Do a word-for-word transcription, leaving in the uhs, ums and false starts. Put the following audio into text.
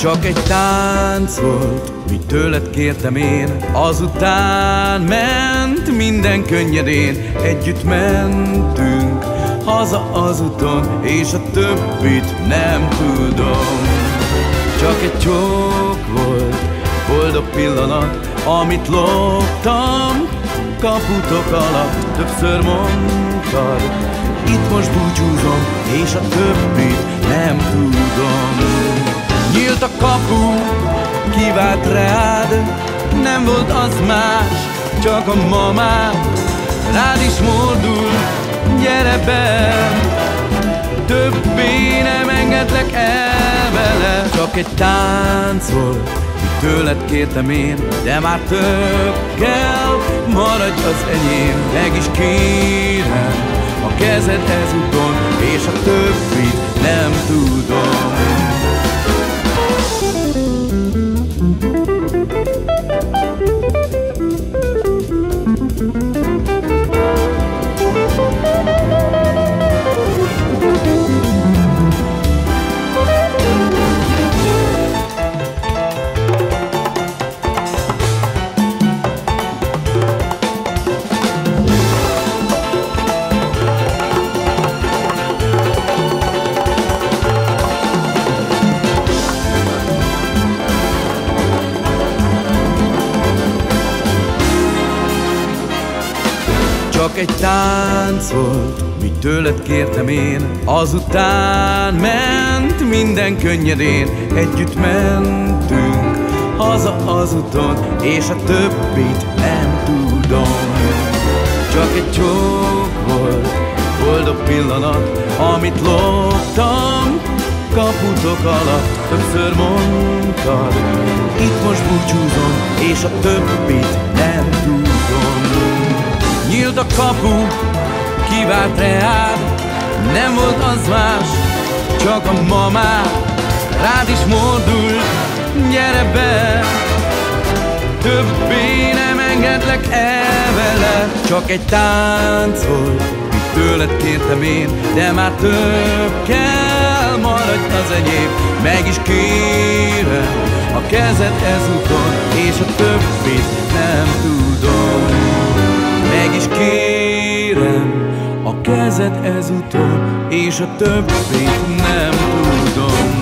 Csak egy tánc volt, mit tőled kértem én, azután ment minden könnyedén. Együtt mentünk haza az úton, és a többit nem tudom. Csak egy csók volt, boldog pillanat, amit loptam kaputok alatt. Többször mondtad, itt most búcsúzom, és a többit nem tudom. Nyílt a kapu, kivált rád, nem volt az más, csak a mamám. Rád is mordul, gyere be, többé nem engedlek el vele. Csak egy tánc volt, tőled kértem én, de már több kell, maradj az enyém. Meg is kérem a kezed ezúton, és a többit nem tudom. Csak egy tánc volt, mit tőled kértem én, azután ment minden könnyedén. Együtt mentünk haza az úton, és a többit nem tudom. Csak egy csók volt, boldog pillanat, amit loptam kaputok alatt. Többször mondtad, itt most búcsúzom, és a többit nem tudom. Nyílt a kapu, kivált reád, nem volt az más, csak a mamád. Rád is mordult, gyere be, többé nem engedlek el vele. Csak egy tánc volt, mit tőled kértem én, de már több kell, maradj az enyém. Meg is kérem a kezed ezúton, és a többit nem tudom. Meg is kérem a kezed ezúton, és a többit nem tudom.